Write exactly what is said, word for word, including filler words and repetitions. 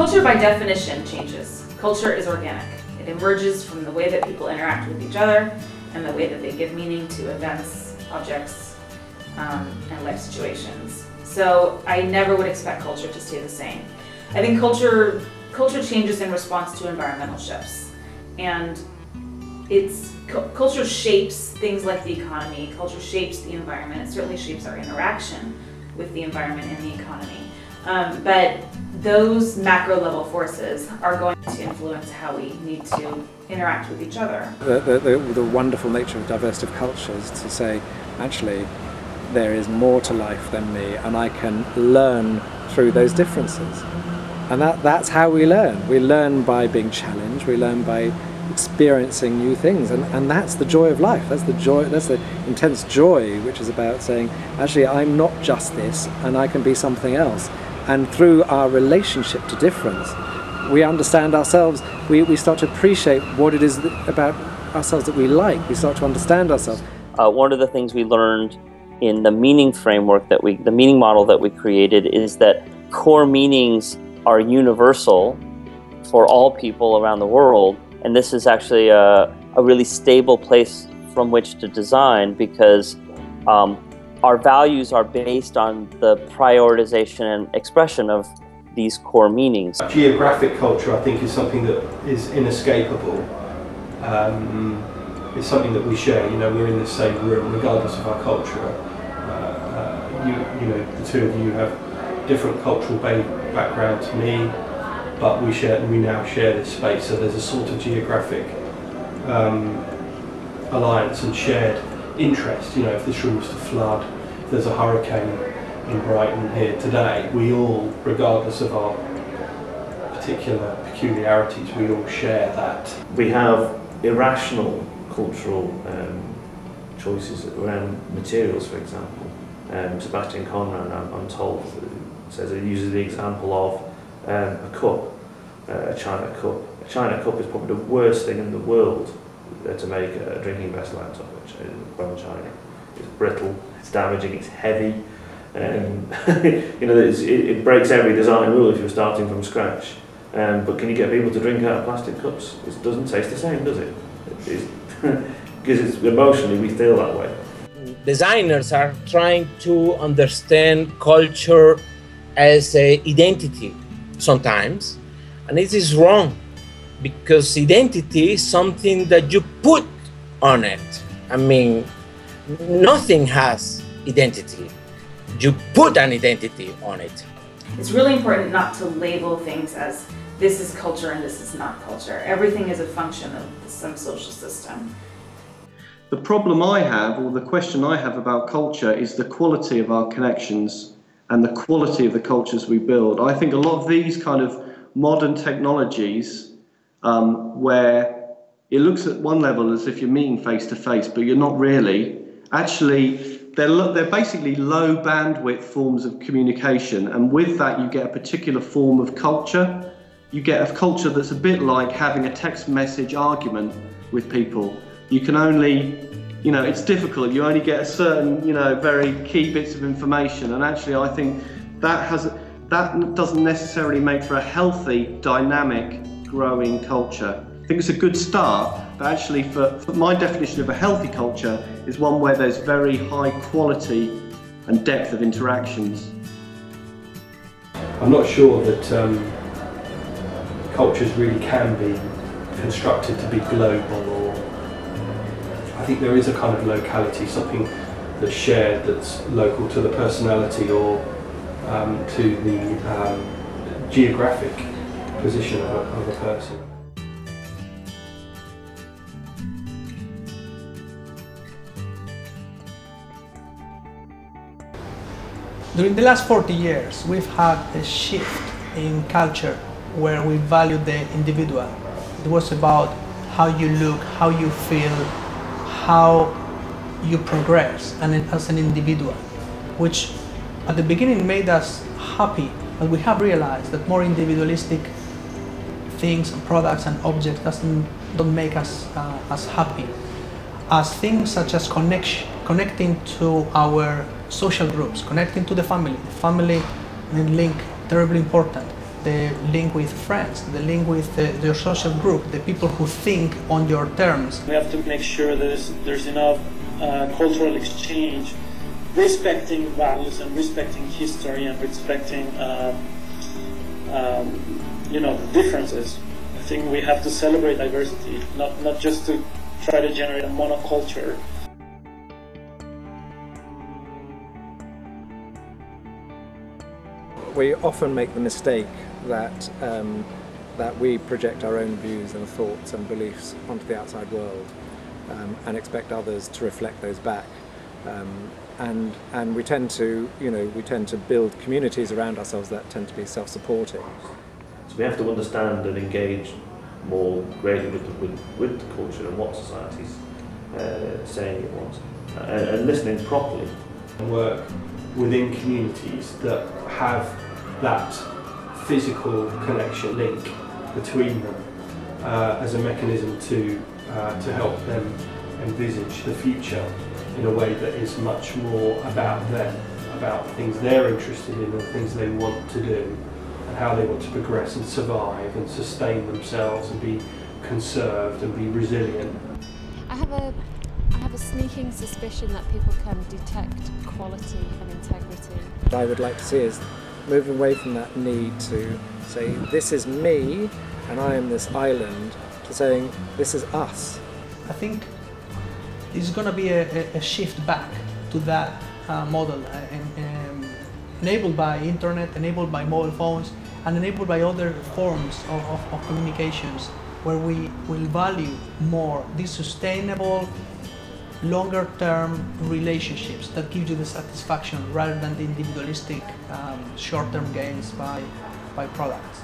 Culture, by definition, changes. Culture is organic. It emerges from the way that people interact with each other and the way that they give meaning to events, objects, um, and life situations. So I never would expect culture to stay the same. I think culture, culture changes in response to environmental shifts. And it's, culture shapes things like the economy, culture shapes the environment, it certainly shapes our interaction with the environment and the economy. Um, but those macro level forces are going to influence how we need to interact with each other. The, the, the, the wonderful nature of diversity of culture is to say, actually, there is more to life than me, and I can learn through those differences. And that, that's how we learn. We learn by being challenged, we learn by experiencing new things, and, and that's the joy of life. That's the joy, that's the intense joy, which is about saying, actually, I'm not just this, and I can be something else. And through our relationship to difference, we understand ourselves, we, we start to appreciate what it is that, about ourselves that we like, we start to understand ourselves. Uh, one of the things we learned in the meaning framework that we, the meaning model that we created, is that core meanings are universal for all people around the world. And this is actually a, a really stable place from which to design, because um, our values are based on the prioritization and expression of these core meanings. Geographic culture, I think, is something that is inescapable. Um, it's something that we share. You know, we're in the same room, regardless of our culture. Uh, uh, you, you know, the two of you have different cultural background to me, but we share, we now share this space, so there's a sort of geographic um, alliance and shared interest. You know, if this room was to flood, if there's a hurricane in Brighton here today, we all, regardless of our particular peculiarities, we all share that. We have irrational cultural um, choices around materials, for example. Um, Sebastian Conrad, I'm, I'm told, says it uses the example of Um, a cup, uh, a china cup. A china cup is probably the worst thing in the world uh, to make a drinking vessel out of, which is from China. It's brittle, it's damaging, it's heavy. Um, you know, it's, it, it breaks every design rule if you're starting from scratch. Um, but can you get people to drink out of plastic cups? It doesn't taste the same, does it? Because it's, it's emotionally, we feel that way. Designers are trying to understand culture as an identity sometimes, and it is wrong, because identity is something that you put on it. I mean, nothing has identity. You put an identity on it. It's really important not to label things as this is culture and this is not culture. Everything is a function of some social system. The problem I have, or the question I have about culture, is the quality of our connections and the quality of the cultures we build. I think a lot of these kind of modern technologies, um, where it looks at one level as if you're meeting face to face, but you're not really, actually, they're, they're basically low bandwidth forms of communication. And with that, you get a particular form of culture. You get a culture that's a bit like having a text message argument with people. You can only, you know, it's difficult. You only get a certain, you know, very key bits of information, and actually, I think that has that doesn't necessarily make for a healthy, dynamic, growing culture. I think it's a good start, but actually, for, for my definition of a healthy culture, is one where there's very high quality and depth of interactions. I'm not sure that um, cultures really can be constructed to be global, or. I think there is a kind of locality, something that's shared, that's local to the personality or um, to the um, geographic position of a, of a person. During the last forty years, we've had a shift in culture where we value the individual. It was about how you look, how you feel, how you progress and as an individual, which at the beginning made us happy, but we have realized that more individualistic things and products and objects doesn't don't make us uh, as happy as things such as connection, connecting to our social groups, connecting to the family. The family link terribly important, the link with friends, the link with uh, your social group, the people who think on your terms. We have to make sure there's, there's enough uh, cultural exchange, respecting values and respecting history and respecting um, um, you know, the differences. I think we have to celebrate diversity, not, not just to try to generate a monoculture. We often make the mistake that, um, that we project our own views and thoughts and beliefs onto the outside world um, and expect others to reflect those back. Um, and, and we tend to, you know, we tend to build communities around ourselves that tend to be self-supporting. So we have to understand and engage more greatly with, with, with the culture and what society's uh, saying it wants, and, and listening properly. Work within communities that have that physical connection link between them uh, as a mechanism to, uh, to help them envisage the future in a way that is much more about them, about things they're interested in and things they want to do and how they want to progress and survive and sustain themselves and be conserved and be resilient. I have a I have a sneaking suspicion that people can detect quality and integrity. What I would like to see is moving away from that need to say, this is me and I am this island, to saying, this is us. I think it's going to be a, a shift back to that uh, model, uh, and, um, enabled by internet, enabled by mobile phones, and enabled by other forms of, of, of communications, where we will value more these sustainable, longer-term relationships that give you the satisfaction rather than the individualistic um, short-term gains by, by products.